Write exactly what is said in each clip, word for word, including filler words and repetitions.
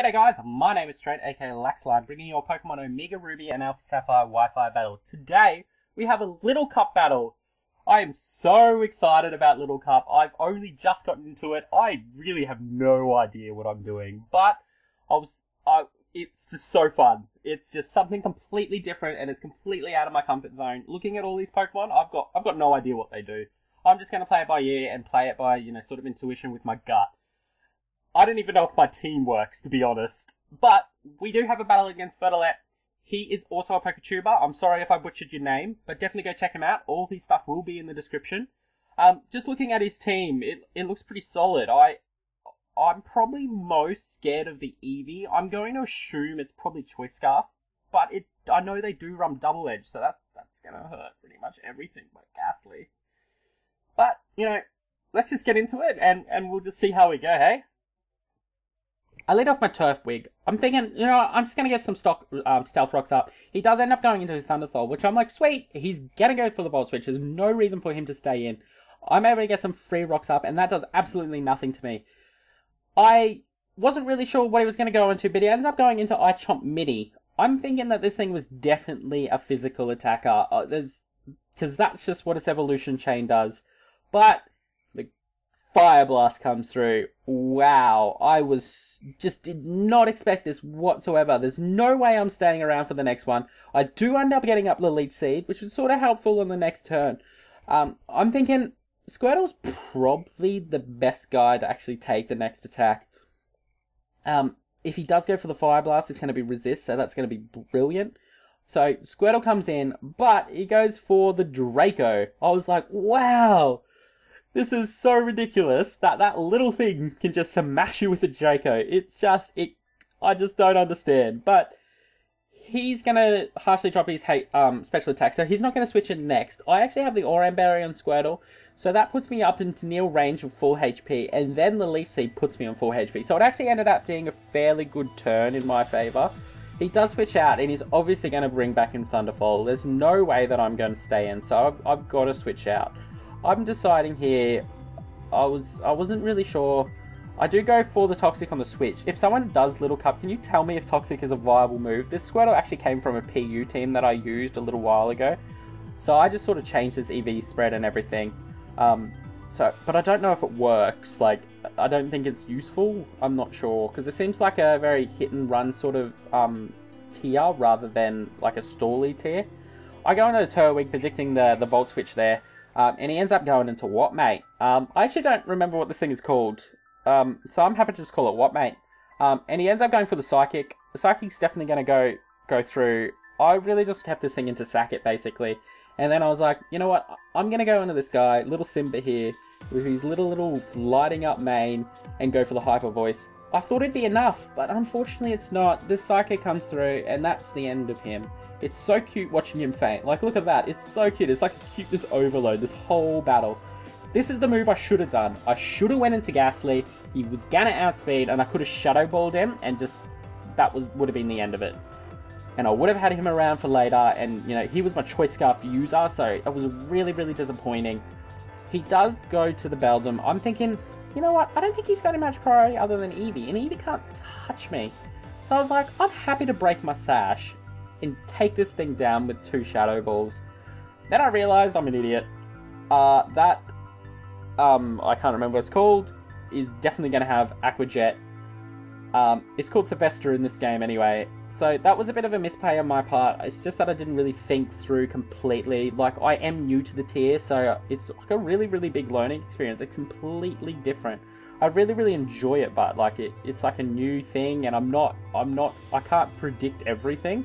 G'day guys, my name is Straight, aka LaxLime, bringing your Pokémon Omega Ruby and Alpha Sapphire Wi-Fi battle. Today, we have a Little Cup battle. I am so excited about Little Cup. I've only just gotten into it. I really have no idea what I'm doing, but I was, I, it's just so fun. It's just something completely different, and it's completely out of my comfort zone. Looking at all these Pokémon, I've got, I've got no idea what they do. I'm just going to play it by ear and play it by, you know, sort of intuition with my gut. I don't even know if my team works, to be honest. But we do have a battle against Virdelet. He is also a Poketuber. I'm sorry if I butchered your name, but definitely go check him out. All his stuff will be in the description. Um, just looking at his team, it it looks pretty solid. I, I'm probably most scared of the Eevee. I'm going to assume it's probably Choice Scarf, but it I know they do run Double Edge, so that's that's gonna hurt pretty much everything but Ghastly. But you know, let's just get into it and and we'll just see how we go, hey. I lead off my Turf Wig. I'm thinking, you know, I'm just going to get some stock um, Stealth Rocks up. He does end up going into his Thunderfall, which I'm like, sweet, he's going to go for the Volt Switch. There's no reason for him to stay in. I'm able to get some free Rocks up, and that does absolutely nothing to me. I wasn't really sure what he was going to go into, but he ends up going into I Chomp Mini. I'm thinking that this thing was definitely a physical attacker, uh, there's because that's just what its evolution chain does. But Fire Blast comes through. Wow, I was just did not expect this whatsoever. There's no way I'm staying around for the next one. I do end up getting up the Leech Seed, which was sort of helpful on the next turn. Um, I'm thinking Squirtle's probably the best guy to actually take the next attack. Um, if he does go for the Fire Blast, it's going to be Resist, so that's going to be brilliant. So Squirtle comes in, but he goes for the Draco. I was like, wow. This is so ridiculous that that little thing can just smash you with a Draco. It's just, it, I just don't understand. But he's going to harshly drop his hate, um, special attack, so he's not going to switch in next. I actually have the Oran Berry on Squirtle, so that puts me up into near range of full H P, and then the Leech Seed puts me on full H P. So it actually ended up being a fairly good turn in my favour. He does switch out, and he's obviously going to bring back in Thunderfall. There's no way that I'm going to stay in, so I've, I've got to switch out. I'm deciding here, I, was, I wasn't really sure. I do go for the Toxic on the Switch. If someone does Little Cup, can you tell me if Toxic is a viable move? This Squirtle actually came from a P U team that I used a little while ago. So I just sort of changed this E V spread and everything. Um, so, but I don't know if it works. Like, I don't think it's useful. I'm not sure. Because it seems like a very hit and run sort of um, tier rather than like a stall-y tier. I go into the Turtwig predicting the, the Volt Switch there. Um, and he ends up going into What Mate. Um, I actually don't remember what this thing is called. Um, so I'm happy to just call it What Mate. Um, and he ends up going for the Psychic. The Psychic's definitely going to go go through. I really just kept this thing into Sack It, basically. And then I was like, you know what? I'm going to go into this guy, little Simba here, with his little, little lighting up mane, and go for the Hyper Voice. I thought it'd be enough, but unfortunately it's not. This Psychic comes through, and that's the end of him. It's so cute watching him faint. Like, look at that. It's so cute. It's like a cuteness overload, this whole battle. This is the move I should have done. I should have went into Ghastly. He was gonna outspeed, and I could have Shadow Balled him, and just, that was would have been the end of it. And I would have had him around for later, and, you know, he was my Choice Scarf user, so it was really, really disappointing. He does go to the Beldum. I'm thinking, you know what, I don't think he's got a match priority other than Eevee, and Eevee can't touch me. So I was like, I'm happy to break my sash and take this thing down with two Shadow Balls. Then I realised I'm an idiot. Uh, that, um, I can't remember what it's called, is definitely going to have Aqua Jet. Um, it's called Sylvester in this game anyway. So that was a bit of a misplay on my part. It's just that I didn't really think through completely. Like, I am new to the tier, so it's like a really, really big learning experience. It's completely different. I really, really enjoy it, but like it, it's like a new thing, and I'm not, I'm not, I can't predict everything.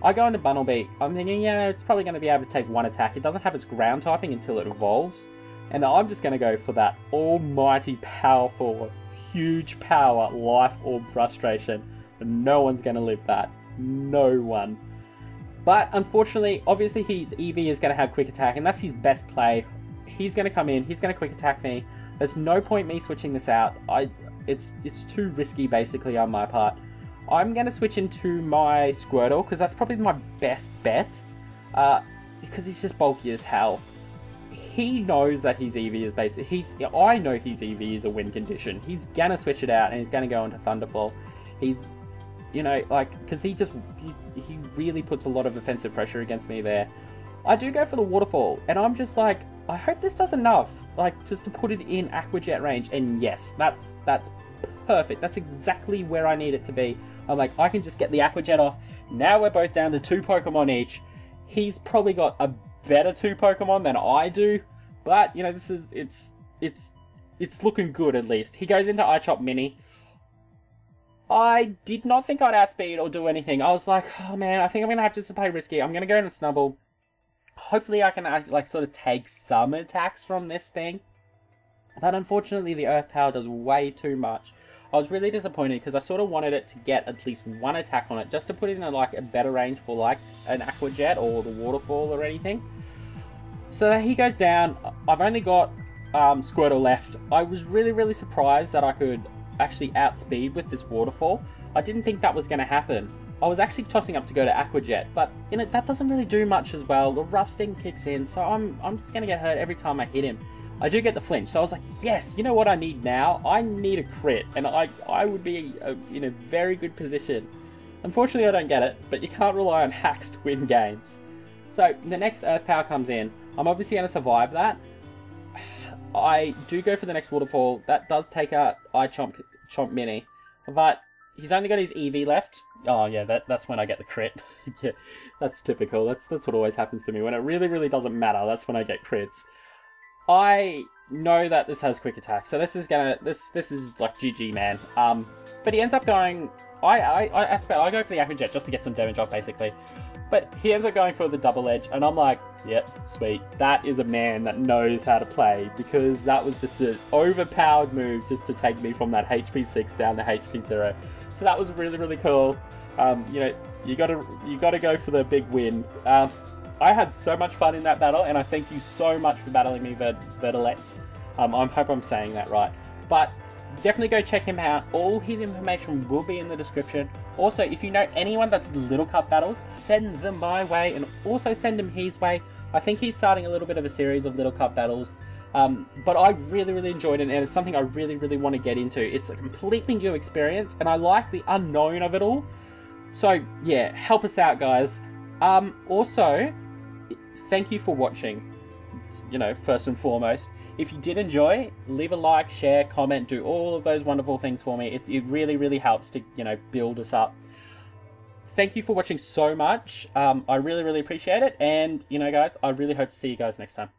I go into Bunnelby. I'm thinking, yeah, it's probably going to be able to take one attack. It doesn't have its ground typing until it evolves, and I'm just going to go for that almighty powerful, huge power, Life Orb Frustration. No one's going to live that. No one. But unfortunately, obviously his Eevee is going to have Quick Attack, and that's his best play. He's going to come in, he's going to Quick Attack me. There's no point me switching this out. I, it's, it's too risky, basically, on my part. I'm going to switch into my Squirtle, because that's probably my best bet. Uh, because he's just bulky as hell. He knows that his Eevee is basic. He's, I know his Eevee is a win condition. He's going to switch it out, and he's going to go into Thunderfall. He's, you know, like, because he just, he, he really puts a lot of offensive pressure against me there. I do go for the waterfall, and I'm just like, I hope this does enough, like, just to put it in Aqua Jet range, and yes, that's, that's perfect. That's exactly where I need it to be. I'm like, I can just get the Aqua Jet off. Now we're both down to two Pokemon each. He's probably got a better two Pokemon than I do, but, you know, this is, it's, it's, it's looking good at least. He goes into Ichop Mini. I did not think I'd outspeed or do anything. I was like, oh man, I think I'm going to have to play risky. I'm going to go into Snubble. Hopefully I can, like, sort of take some attacks from this thing. But unfortunately, the Earth Power does way too much. I was really disappointed because I sort of wanted it to get at least one attack on it, just to put it in a, like, a better range for, like, an Aqua Jet or the Waterfall or anything. So he goes down. I've only got um, Squirtle left. I was really, really surprised that I could actually outspeed with this Waterfall. I didn't think that was going to happen. I was actually tossing up to go to Aqua Jet, but you know, that doesn't really do much as well. The Rough Sting kicks in, so I'm, I'm just going to get hurt every time I hit him. I do get the flinch, so I was like, yes, you know what I need now? I need a crit, and I, I would be a, in a very good position. Unfortunately, I don't get it, but you can't rely on hacks to win games. So the next Earth Power comes in. I'm obviously going to survive that. I do go for the next Waterfall. That does take out Ichomp Chomp Mini, but he's only got his E V left. Oh yeah, that, that's when I get the crit. Yeah, that's typical. That's that's what always happens to me. When it really, really doesn't matter, that's when I get crits. I know that this has quick attack, so this is gonna this this is like G G, man. Um, but he ends up going. I I I that's about. I go for the Aqua Jet just to get some damage off, basically. But he ends up going for the double edge, and I'm like, yep, sweet. That is a man that knows how to play, because that was just an overpowered move just to take me from that H P six down to H P zero. So that was really, really cool. Um, you know, you gotta, you gotta go for the big win. Um, I had so much fun in that battle, and I thank you so much for battling me, Virdelet. Um, I hope I'm saying that right. But definitely go check him out. All his information will be in the description. Also, if you know anyone that's Little Cup battles, send them my way, and also send them his way. I think he's starting a little bit of a series of Little Cup battles, um, but I really, really enjoyed it, and it's something I really, really want to get into. It's a completely new experience, and I like the unknown of it all. So, yeah, help us out, guys. Um, also, thank you for watching, you know, first and foremost. If you did enjoy, leave a like, share, comment, do all of those wonderful things for me. It, it really, really helps to, you know, build us up. Thank you for watching so much. Um, I really, really appreciate it. And, you know, guys, I really hope to see you guys next time.